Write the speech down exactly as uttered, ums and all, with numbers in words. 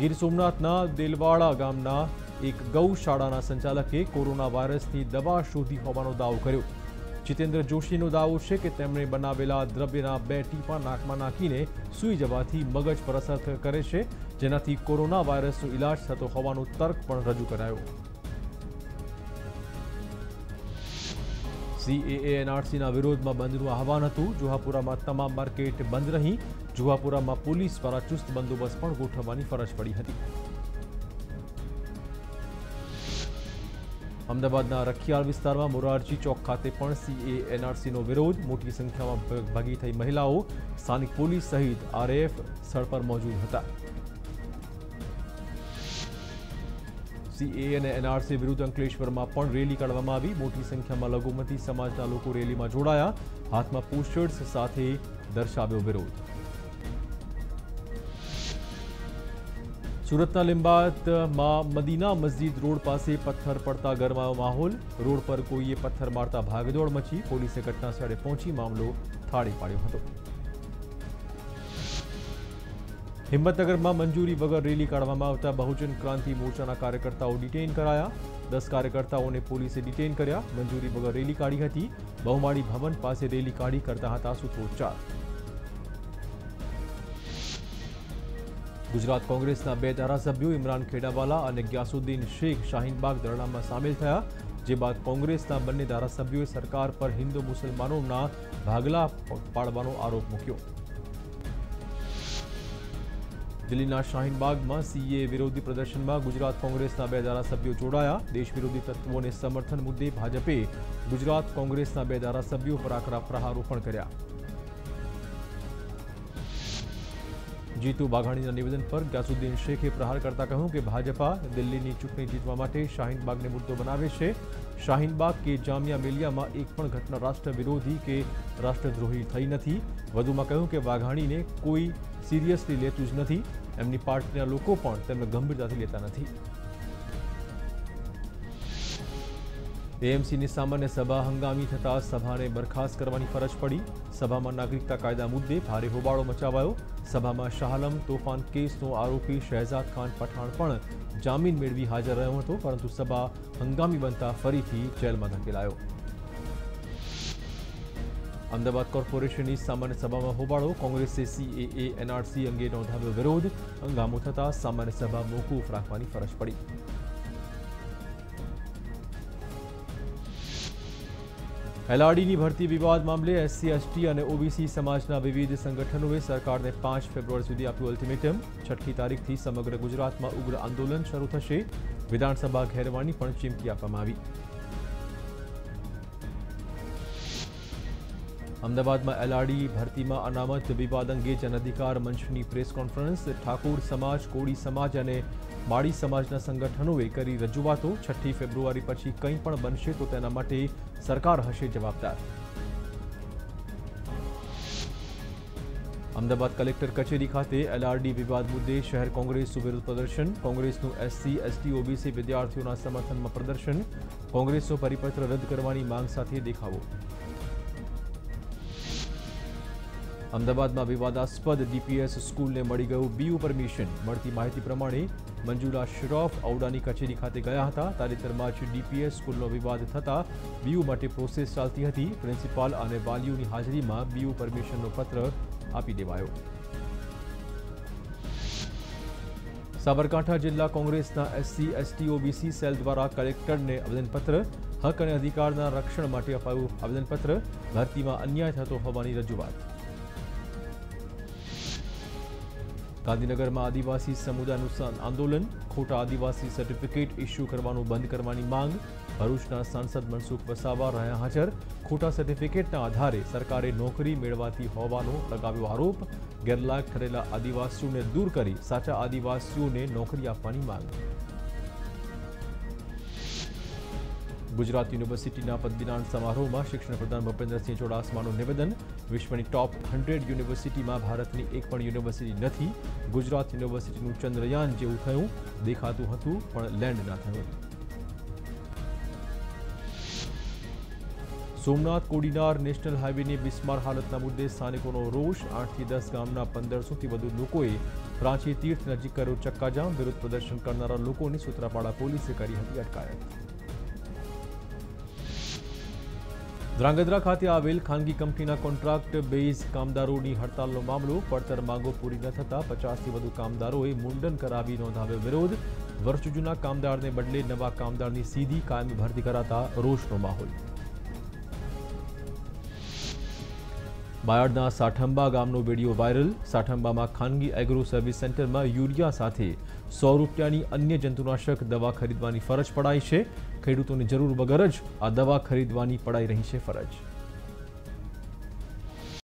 ગીર સોમનાથના દેલવાડા ગામના એક ગૌશાળાના સંચાલકે કોરોના વાયરસની દવા શોધી હોવાનો દાવો કર્યો। જીતેન્દ્ર જોશીનો દાવો છે કે તેમણે બનાવેલા દ્રવ્યના બે ટીપા નાકમાં નાખીને સૂઈ જવાથી મગજ પર અસર કરે છે, જેનાથી કોરોના વાયરસનો ઈલાજ થતો હોવાનો તર્ક પણ રજૂ કરાયો। સીએએ એનઆરસીના વિરોધમાં બંધનું આહવાન હતું। જુહાપુરામાં તમામ માર્કેટ બંધ રહી। જુહાપુરામાં પોલીસ દ્વારા ચુસ્ત બંદોબસ્ત પણ ગોઠવવાની ફરજ પડી હતી। अहमदाबादना रखियाल विस्तार में मोरारजी चौक खाते पण सीए एनआरसी नो विरोध। मोटी संख्या में भागी थई महिलाओं, स्थानिक पुलिस सहित आरएएफ स्थल पर मौजूद था। सीए ने एनआरसी विरुद्ध अंकलेश्वर में पण रेली काढवामां आवी। मोटी संख्या में लघुमती समाजना लोको रेली में जोड़ाया। हाथ में पोस्टर्स साथे दर्शाव्यो विरोध। सूरतना लिंबात में मदीना मस्जिद रोड पास पत्थर पड़ता गरमायो माहौल। रोड पर कोईए पत्थर मारता भागदौड़ मची। पुलिस घटनास्थले पहुंची मामलो थाळी पाड्यो हतो। हिम्मतनगर में मंजूरी वगर रेली काढवामां आवता बहुजन क्रांति मोर्चाना कार्यकर्ताओं डिटेन कराया। दस कार्यकर्ताओं पुलिस डिटेन कर्या। मंजूरी वगर रेली काढी हती। बहुमाड़ी भवन पास रेली काढी करता हता सूत्रोच्चार। गुजरात कांग्रेसना बे धारासभ्यों इमरान खेड़ावाला और ग्यासुद्दीन शेख शाहीनबाग धरना में शामिल थया। जे बाद कांग्रेसना बने धारासभ्यों सरकार पर हिंदू मुसलमानों ना भागला पाड़वानो आरोप मूक्यो। दिल्लीना शाहीनबाग में सीए विरोधी प्रदर्शन में गुजरात कांग्रेसना बे धारासभ्यों जोड़ाया। देश विरोधी तत्वों ने समर्थन मुद्दे भाजपे गुजरात कांग्रेसना बे धारासभ्यों पर आकरा प्रहारोपण कर्या। जीतू बाघाणी निवेदन पर ग्यासुद्दीन शेखे प्रहार करता कहूं कि भाजपा दिल्ली की चूंटणी जीतवा माटे शाहीनबाग ने मुद्दों बनावे छे। शाहीनबाग के जामिया मिलिया में एक पण घटना राष्ट्र विरोधी के राष्ट्रद्रोही थई नथी। वधुमां कहूं कि वाघाणी ने कोई सीरियसली लेतुं ज नथी। एमनी पार्टीना लोको पण तेमने गंभीरताथी लेता नथी। एएमसी ने सामान्य सभा हंगामी थता सभा ने बरखास्त करवानी फरज पड़ी। सभा में नागरिकता कायदा मुद्दे भारे होबाळो मचावायो। सभा में शाहआलम तोफान केसनो आरोपी शहजाद खान पठाण पण जामीन मेळवी हाजर रह्यो हतो, परंतु सभा हंगामी बनता फरीथी जेलमां धकेलायो। अमदावाद कोर्पोरेशननी सामान्य सभामां होबाळो। कोंग्रेसे सीएए एनआरसी अंगे नोंधाव्यो विरोध। हंगामो थता सामान्य सभा मोकूफ राखवानी फरज पड़ी। एलआरडी की भर्ती विवाद मामले एससी एसटी और ओबीसी समाजना विविध संगठनों सरकार ने पांच फेब्रुआरी सुधी आप्यु अल्टिमेटम। छठी तारीख थी समग्र गुजरात में उग्र आंदोलन शुरू थशे। विधानसभा घेरवानी पण चीमकी आपवामां आवी। अमदावाद में एलआरडी भर्ती में अनामत विवाद अंगे जन अधिकार मंच की प्रेस कॉन्फ्रेंस। ठाकुर समाज, कोड़ी समाज और माड़ी समाजना संगठनों करी रजूआतों। छठी फेब्रुआरी पछी कंई पण बनशे तो तेना माटे सरकार हशे जवाबदार। अमदावाद कलेक्टर कचेरी खाते एलआरडी विवाद मुद्दे शहर कांग्रेस विरोध प्रदर्शन। कांग्रेसनु एससी एसटी ओबीसी विद्यार्थियों समर्थन में प्रदर्शन। कांग्रेसनो परिपत्र रद्द करवानी मांग साथे देखावो। अमदावाद में विवादास्पद डीपीएस स्कूल ने मिली गयु बीयू परमिशन। मळती माहिती प्रमाणे मंजूला श्रॉफ औडानी कचेरी खाते गया था। तालेतर में ज डीपीएस स्कूल विवाद थता बीयू माटे प्रोसेस चालती थी। प्रिंसिपाल और वालीओं की हाजरी में बीयू परमिशन पत्र आपी देवायो। साबरकांठा जिला कांग्रेसना एससी एसटी ओबीसी सेल द्वारा कलेक्टर ने आवेदनपत्र। हक और अधिकार रक्षण माटे अपायु आवेदनपत्र। भर्ती में अन्याय थतो होवानी रजूआत। गांधीनगर में आदिवासी समुदाय आंदोलन। खोटा आदिवासी सर्टिफिकेट इश्यू करवानो बंद करवानी मांग। भरूचना सांसद मनसुख वसावा रह्या हाजर। खोटा सर्टिफिकेट आधार सरकार नौकरी मेळवाती होवानो लगाव्यो आरोप। गैरलायक ठरेला आदिवासी ने दूर करी साचा आदिवासी ने नौकरी आपवानी मांग। गुजरात यूनिवर्सिटी पदवीदान समारोह में शिक्षण प्रधान भूपेन्द्रसिंह चुडासमानुं निवेदन। विश्व की टॉप हंड्रेड यूनिवर्सिटी में भारत की एक पण यूनिवर्सिटी नहीं। गुजरात यूनिवर्सिटी चंद्रयान जेवुं थयुं, देखातुं हतुं पण लैंड न थयुं। सोमनाथ कोडीनार नेशनल हाईवे ने बिस्मार हालतना मुद्दे स्थानिकों रोष। आठ थी दस गामना पंदर सौ थी वधु लोकोए રાંચી તીર્થ નજીક કર્યું ચક્કાજામ, વિરોધ પ્રદર્શન કરનારા લોકોની સૂત્રાપાડા પોલીસે કરી હતી અટકાયત। ધ્રાંગધ્રા ખાતે આવેલ ખાનગી કંપનીના કોન્ટ્રાક્ટ બેઝ કામદારોની હડતાલનો મામલો, પડતર માંગો પૂરી ન થતાં પચાસથી વધુ કામદારોએ મુંડન કરાવી નોંધાવ્યો વિરોધ, વર્ષ જૂના કામદારને બદલે નવા કામદારની સીધી કાયમી ભરતી કરાતા રોષનો માહોલ। बायडना साठंबा गामनो वीडियो वायरल, साठंबा में खानगी एग्रो सर्विस सेंटर में यूरिया साथे सौ रुपया अन्य जंतुनाशक दवा खरीदवानी फरज पड़ाई है। खेडूतों ने जरूर वगर ज आ दवा खरीदवानी पड़ाई रही है फरज।